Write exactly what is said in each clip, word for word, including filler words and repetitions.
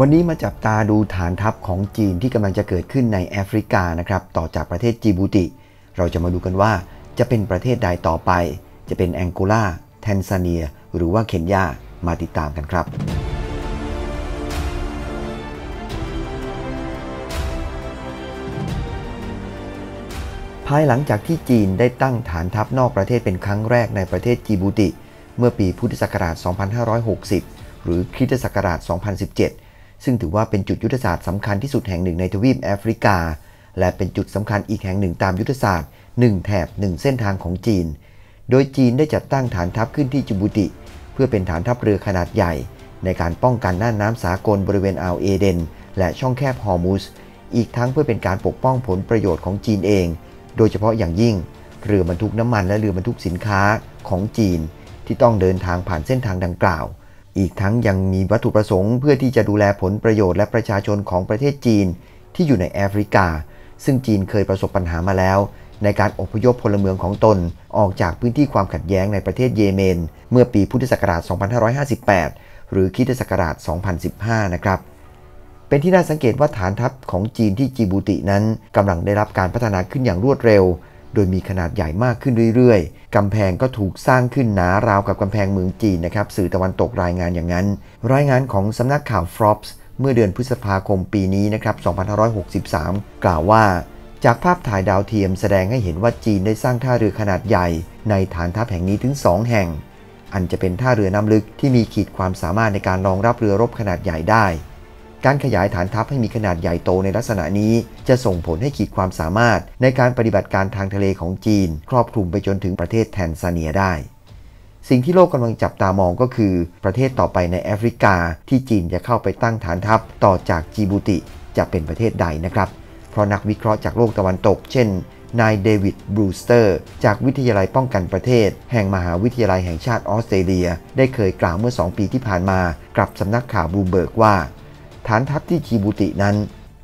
วันนี้มาจับตาดูฐานทัพของจีนที่กำลังจะเกิดขึ้นในแอฟริกานะครับต่อจากประเทศจิบูติเราจะมาดูกันว่าจะเป็นประเทศใดต่อไปจะเป็นแองโกลาแทนซาเนียหรือว่าเคนยามาติดตามกันครับภายหลังจากที่จีนได้ตั้งฐานทัพนอกประเทศเป็นครั้งแรกในประเทศจิบูติเมื่อปีพุทธศักราช สองพันห้าร้อยหกสิบ หรือคริสตศักราช สองพันสิบเจ็ด ซึ่งถือว่าเป็นจุดยุทธศาสตร์สำคัญที่สุดแห่งหนึ่งในทวีปแอฟริกาและเป็นจุดสำคัญอีกแห่งหนึ่งตามยุทธศาสตร์หนึ่งแถบหนึ่งเส้นทางของจีนโดยจีนได้จัดตั้งฐานทัพขึ้นที่จิบูติเพื่อเป็นฐานทัพเรือขนาดใหญ่ในการป้องกันน่านน้ำสากลบริเวณอ่าวเอเดนและช่องแคบฮอร์มุสอีกทั้งเพื่อเป็นการปกป้องผลประโยชน์ของจีนเองโดยเฉพาะอย่างยิ่งเรือบรรทุกน้ำมันและเรือบรรทุกสินค้าของจีนที่ต้องเดินทางผ่านเส้นทางดังกล่าวอีกทั้งยังมีวัตถุประสงค์เพื่อที่จะดูแลผลประโยชน์และประชาชนของประเทศจีนที่อยู่ในแอฟริกาซึ่งจีนเคยประสบปัญหามาแล้วในการอพยพพลเมืองของตนออกจากพื้นที่ความขัดแย้งในประเทศเยเมนเมื่อปีพุทธศักราช สองพันห้าร้อยห้าสิบแปด หรือคริสตศักราช สองพันสิบห้า นะครับเป็นที่น่าสังเกตว่าฐานทัพของจีนที่จิบูตินั้นกำลังได้รับการพัฒนาขึ้นอย่างรวดเร็วโดยมีขนาดใหญ่มากขึ้นเรื่อยๆกำแพงก็ถูกสร้างขึ้นหนาราวกับกำแพงเมืองจีนนะครับสื่อตะวันตกรายงานอย่างนั้นรายงานของสำนักข่าว Forbes เมื่อเดือนพฤษภาคมปีนี้นะครับ สองพันห้าร้อยหกสิบสาม กล่าวว่าจากภาพถ่ายดาวเทียมแสดงให้เห็นว่าจีนได้สร้างท่าเรือขนาดใหญ่ในฐานทัพแห่งนี้ถึงสองแห่งอันจะเป็นท่าเรือน้ำลึกที่มีขีดความสามารถในการรองรับเรือรบขนาดใหญ่ได้การขยายฐานทัพให้มีขนาดใหญ่โตในลักษณะนี้จะส่งผลให้ขีดความสามารถในการปฏิบัติการทางทะเลของจีนครอบคลุมไปจนถึงประเทศแทนซาเนียได้สิ่งที่โลกกำลังจับตามองก็คือประเทศต่อไปในแอฟริกาที่จีนจะเข้าไปตั้งฐานทัพต่อจากจิบูติจะเป็นประเทศใดนะครับเพราะนักวิเคราะห์จากโลกตะวันตกเช่นนายเดวิดบรูสเตอร์จากวิทยาลัยป้องกันประเทศแห่งมหาวิทยาลัยแห่งชาติออสเตรเลียได้เคยกล่าวเมื่อสองปีที่ผ่านมากับสำนักข่าวบลูมเบิร์กว่าฐานทัพที่จิบูตินั้น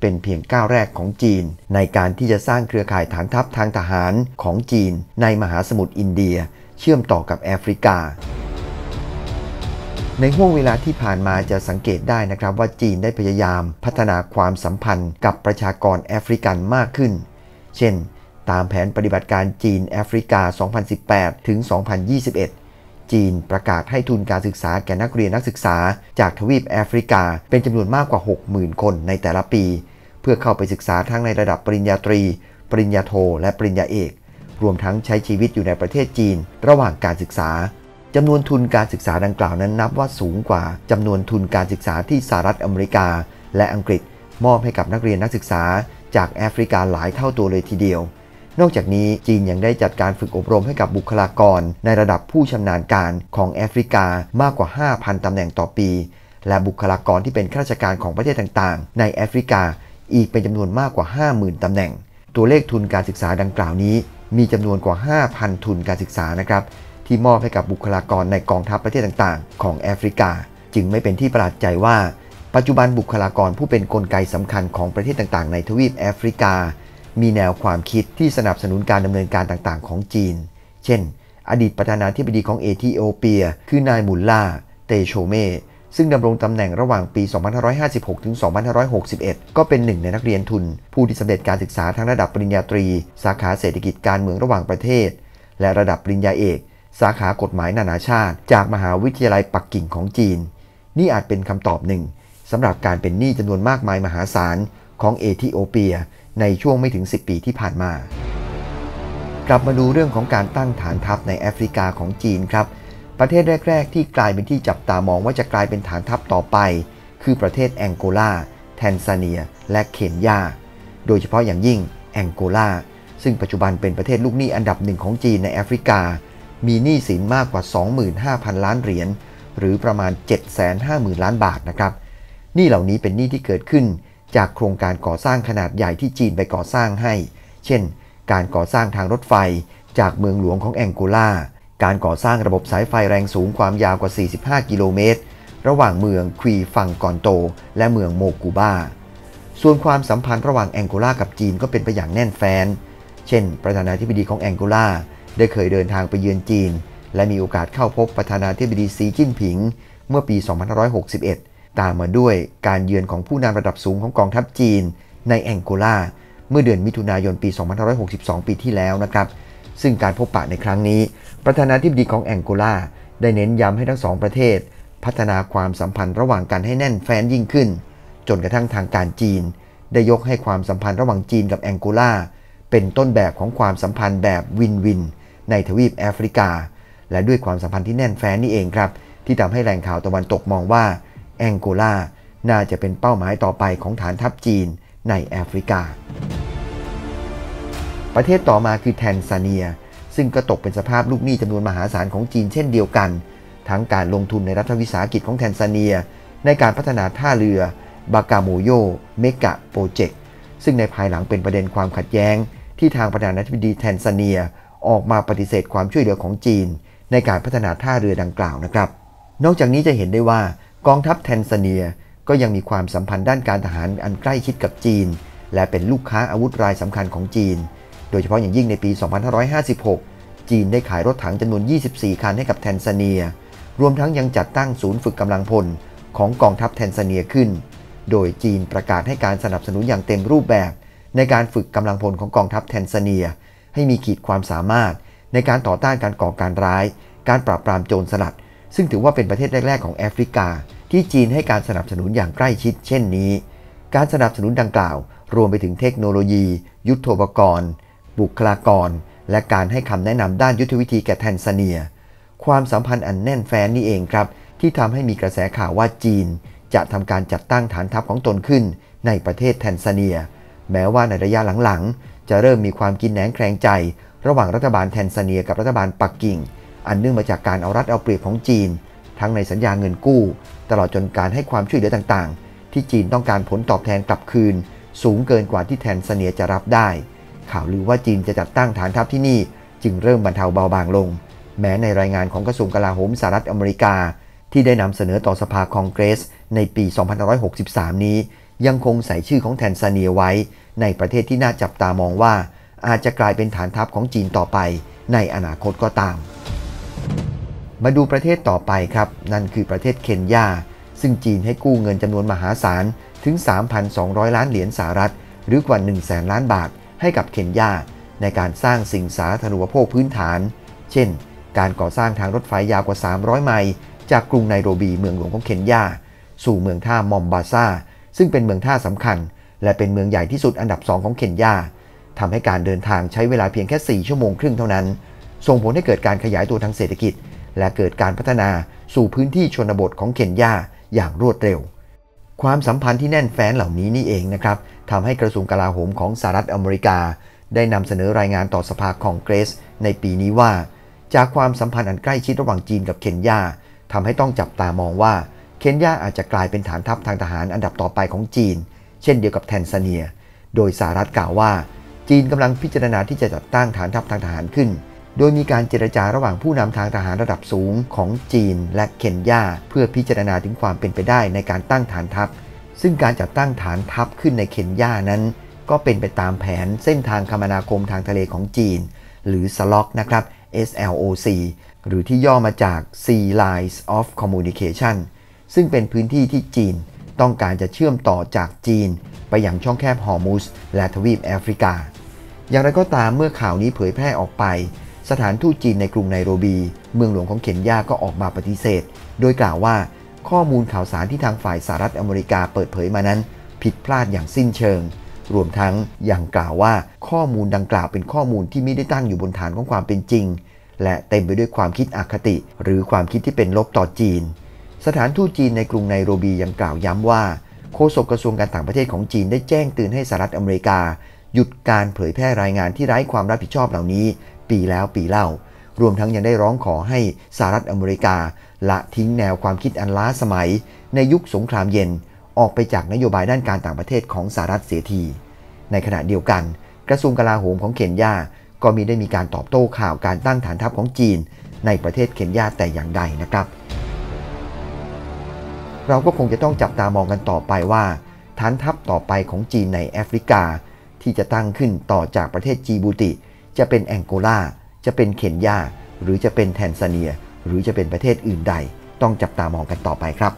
เป็นเพียงก้าวแรกของจีนในการที่จะสร้างเครือข่ายฐานทัพทางทหารของจีนในมหาสมุทรอินเดียเชื่อมต่อกับแอฟริกาในห่วงเวลาที่ผ่านมาจะสังเกตได้นะครับว่าจีนได้พยายามพัฒนาความสัมพันธ์กับประชากรแอฟริกันมากขึ้นเช่นตามแผนปฏิบัติการจีนแอฟริกา สองพันสิบแปด ถึง สองพันยี่สิบเอ็ดจีนประกาศให้ทุนการศึกษาแก่นักเรียนนักศึกษาจากทวีปแอฟริกาเป็นจำนวนมากกว่า หกหมื่น คนในแต่ละปีเพื่อเข้าไปศึกษาทั้งในระดับปริญญาตรีปริญญาโทและปริญญาเอกรวมทั้งใช้ชีวิตอยู่ในประเทศจีนระหว่างการศึกษาจำนวนทุนการศึกษาดังกล่าวนั้นนับว่าสูงกว่าจำนวนทุนการศึกษาที่สหรัฐอเมริกาและอังกฤษมอบให้กับนักเรียนนักศึกษาจากแอฟริกาหลายเท่าตัวเลยทีเดียวนอกจากนี้จีนยังได้จัดการฝึกอบรมให้กับบุคลากรในระดับผู้ชำนาญการของแอฟริกามากกว่า ห้าพัน ตำแหน่งต่อปีและบุคลากรที่เป็นข้าราชการของประเทศต่างๆในแอฟริกาอีกเป็นจำนวนมากกว่า ห้าหมื่น ตำแหน่งตัวเลขทุนการศึกษาดังกล่าวนี้มีจำนวนกว่า ห้าพัน ทุนการศึกษานะครับที่มอบให้กับบุคลากรในกองทัพประเทศต่างๆของแอฟริกาจึงไม่เป็นที่ประหลาดใจว่าปัจจุบันบุคลากรผู้เป็นกลไกสำคัญของประเทศต่างๆในทวีปแอฟริกามีแนวความคิดที่สนับสนุนการดำเนินการต่างๆของจีนเช่นอดีตประธานาธิบดีของเอธิโอเปียคือนายมุลลาเตโชเมซึ่งดำรงตำแหน่งระหว่างปี สองพันห้าร้อยห้าสิบหก ถึง สองพันห้าร้อยหกสิบเอ็ด ก็เป็นหนึ่งในนักเรียนทุนผู้ที่สำเร็จการศึกษาทั้งระดับปริญญาตรีสาขาเศรษฐกิจการเมืองระหว่างประเทศและระดับปริญญาเอกสาขากฎหมายนานาชาติจากมหาวิทยาลัยปักกิ่งของจีนนี่อาจเป็นคำตอบหนึ่งสำหรับการเป็นหนี้จำนวนมากมายมหาศาลของเอธิโอเปียในช่วงไม่ถึงสิบปีที่ผ่านมากลับมาดูเรื่องของการตั้งฐานทัพในแอฟริกาของจีนครับประเทศแรกๆที่กลายเป็นที่จับตามองว่าจะกลายเป็นฐานทัพต่อไปคือประเทศแองโกลาแทนซาเนียและเคนยาโดยเฉพาะอย่างยิ่งแองโกลาซึ่งปัจจุบันเป็นประเทศลูกหนี้อันดับหนึ่งของจีนในแอฟริกามีหนี้สินมากกว่า สองหมื่นห้าพัน ล้านเหรียญหรือประมาณ เจ็ดแสนห้าหมื่น ล้านบาทนะครับหนี้เหล่านี้เป็นหนี้ที่เกิดขึ้นจากโครงการก่อสร้างขนาดใหญ่ที่จีนไปก่อสร้างให้เช่นการก่อสร้างทางรถไฟจากเมืองหลวงของแองโกลาการก่อสร้างระบบสายไฟแรงสูงความยาวกว่าสี่สิบห้ากิโลเมตรระหว่างเมืองควีฝั่งกอนโตและเมืองโมกูบาส่วนความสัมพันธ์ระหว่างแองโกลากับจีนก็เป็นไปอย่างแน่นแฟ้นเช่นประธานาธิบดีของแองโกลาได้เคยเดินทางไปเยือนจีนและมีโอกาสเข้าพบประธานาธิบดีสีจิ้นผิงเมื่อปี สองพันห้าร้อยหกสิบเอ็ด ตามมาด้วยการเยือนของผู้นำระดับสูงของกองทัพจีนในแองโกลาเมื่อเดือนมิถุนายนปีสองพันห้าร้อยหกสิบสองปีที่แล้วนะครับซึ่งการพบปะในครั้งนี้ประธานาธิบดีของแองโกลาได้เน้นย้ำให้ทั้งสองประเทศพัฒนาความสัมพันธ์ระหว่างกันให้แน่นแฟ้นยิ่งขึ้นจนกระทั่งทางการจีนได้ยกให้ความสัมพันธ์ระหว่างจีนกับแองโกลาเป็นต้นแบบของความสัมพันธ์แบบวินวินในทวีปแอฟริกาและด้วยความสัมพันธ์ที่แน่นแฟ้นนี่เองครับที่ทำให้แหล่งข่าวตะวันตกมองว่าแองโกลาน่าจะเป็นเป้าหมายต่อไปของฐานทัพจีนในแอฟริกาประเทศต่อมาคือแทนซาเนียซึ่งก็ตกเป็นสภาพลูกหนี้จำนวนมหาศาลของจีนเช่นเดียวกันทั้งการลงทุนในรัฐวิสาหกิจของแทนซาเนียในการพัฒนาท่าเรือบากาโมโยเมกะโปรเจกต์ซึ่งในภายหลังเป็นประเด็นความขัดแย้งที่ทางประธานาธิบดีแทนซาเนียออกมาปฏิเสธความช่วยเหลือของจีนในการพัฒนาท่าเรือดังกล่าวนะครับนอกจากนี้จะเห็นได้ว่ากองทัพแทนซาเนียก็ยังมีความสัมพันธ์ด้านการทหารอันใกล้ชิดกับจีนและเป็นลูกค้าอาวุธรายสำคัญของจีนโดยเฉพาะอย่างยิ่งในปีสองพันห้าร้อยห้าสิบหกจีนได้ขายรถถังจำนวนยี่สิบสี่คันให้กับแทนซาเนียรวมทั้งยังจัดตั้งศูนย์ฝึกกำลังพลของกองทัพแทนซาเนียขึ้นโดยจีนประกาศให้การสนับสนุนอย่างเต็มรูปแบบในการฝึกกำลังพลของกองทัพแทนซาเนียให้มีขีดความสามารถในการต่อต้านการก่อการร้ายการปราบปรามโจรสลัดซึ่งถือว่าเป็นประเทศแรกๆของแอฟริกาที่จีนให้การสนับสนุนอย่างใกล้ชิดเช่นนี้การสนับสนุนดังกล่าวรวมไปถึงเทคโนโลยียุทโธปกรณ์บุคลากรและการให้คำแนะนำด้านยุทธวิธีแก่แทนซาเนียความสัมพันธ์อันแน่นแฟ้นนี่เองครับที่ทำให้มีกระแสข่าวว่าจีนจะทำการจัดตั้งฐานทัพของตนขึ้นในประเทศแทนซาเนียแม้ว่าในระยะหลังๆจะเริ่มมีความกินแหนงแคลงใจระหว่างรัฐบาลแทนซาเนียกับรัฐบาลปักกิ่งอันเนื่องมาจากการเอารัดเอาเปรียบของจีนทั้งในสัญญาเงินกู้ตลอดจนการให้ความช่วยเหลือต่างๆที่จีนต้องการผลตอบแทนกลับคืนสูงเกินกว่าที่แทนซาเนียจะรับได้ข่าวลือว่าจีนจะจัดตั้งฐานทัพที่นี่จึงเริ่มบรรเทาเบาบางลงแม้ในรายงานของกระทรวงกลาโหมสหรัฐอเมริกาที่ได้นำเสนอต่อสภาคองเกรสในปีสองพันห้าร้อยหกสิบสามนี้ยังคงใส่ชื่อของแทนซาเนียไว้ในประเทศที่น่าจับตามองว่าอาจจะกลายเป็นฐานทัพของจีนต่อไปในอนาคตก็ตามมาดูประเทศต่อไปครับนั่นคือประเทศเคนยาซึ่งจีนให้กู้เงินจำนวนมหาศาลถึง สามพันสองร้อย ล้านเหรียญสหรัฐหรือกว่า หนึ่งแสน ล้านบาทให้กับเคนยาในการสร้างสิ่งสาธารณูปโภคพื้นฐานเช่นการก่อสร้างทางรถไฟยาวกว่าสามร้อยไมล์จากกรุงไนโรบีเมืองหลวงของเคนยาสู่เมืองท่ามอมบาซาซึ่งเป็นเมืองท่าสำคัญและเป็นเมืองใหญ่ที่สุดอันดับสองของเคนยาทำให้การเดินทางใช้เวลาเพียงแค่สี่ชั่วโมงครึ่งเท่านั้นส่งผลให้เกิดการขยายตัวทางเศรษฐกิจและเกิดการพัฒนาสู่พื้นที่ชนบทของเคนยาอย่างรวดเร็วความสัมพันธ์ที่แน่นแฟ้นเหล่านี้นี่เองนะครับทำให้กระทรวงกลาโหมของสหรัฐอเมริกาได้นำเสนอรายงานต่อสภาคองเกรสในปีนี้ว่าจากความสัมพันธ์อันใกล้ชิดระหว่างจีนกับเคนยาทำให้ต้องจับตามองว่าเคนยาอาจจะกลายเป็นฐานทัพทางทหารอันดับต่อไปของจีนเช่นเดียวกับแทนซาเนียโดยสหรัฐกล่าวว่าจีนกำลังพิจารณาที่จะจัดตั้งฐานทัพทางทหารขึ้นโดยมีการเจรจาระหว่างผู้นำทางทหารระดับสูงของจีนและเคนยาเพื่อพิจารณาถึงความเป็นไปได้ในการตั้งฐานทัพซึ่งการจัดตั้งฐานทัพขึ้นในเคนยานั้นก็เป็นไปตามแผนเส้นทางคมนาคมทางทะเลของจีนหรือ สล็อก นะครับ สล็อก หรือที่ย่อมาจาก Sea Lines of Communication ซึ่งเป็นพื้นที่ที่จีนต้องการจะเชื่อมต่อจากจีนไปยังช่องแคบฮอร์มุสและทวีปแอฟริกาอย่างไรก็ตามเมื่อข่าวนี้เผยแพร่ออกไปสถานทูตจีนในกรุงไนโรบีเมืองหลวงของเคนยาก็ออกมาปฏิเสธโดยกล่าวว่าข้อมูลข่าวสารที่ทางฝ่ายสหรัฐอเมริกาเปิดเผยมานั้นผิดพลาดอย่างสิ้นเชิงรวมทั้งยังกล่าวว่าข้อมูลดังกล่าวเป็นข้อมูลที่ไม่ได้ตั้งอยู่บนฐานของความเป็นจริงและเต็มไปด้วยความคิดอคติหรือความคิดที่เป็นลบต่อจีนสถานทูตจีนในกรุงไนโรบียังกล่าวย้ำว่าโฆษกกระทรวงการต่างประเทศของจีนได้แจ้งเตือนให้สหรัฐอเมริกาหยุดการเผยแพร่รายงานที่ไร้ความรับผิดชอบเหล่านี้ปีแล้วปีเล่ารวมทั้งยังได้ร้องขอให้สหรัฐอเมริกาละทิ้งแนวความคิดอันล้าสมัยในยุคสงครามเย็นออกไปจากนโยบายด้านการต่างประเทศของสหรัฐเสียทีในขณะเดียวกันกระทรวงกลาโหมของเคนยาก็มิได้มีการตอบโต้ข่าวการตั้งฐานทัพของจีนในประเทศเคนยาแต่อย่างใดนะครับเราก็คงจะต้องจับตามองกันต่อไปว่าฐานทัพต่อไปของจีนในแอฟริกาที่จะตั้งขึ้นต่อจากประเทศจิบูติจะเป็นแองโกลาจะเป็นเคนยาหรือจะเป็นแทนซาเนียหรือจะเป็นประเทศอื่นใดต้องจับตามองกันต่อไปครับ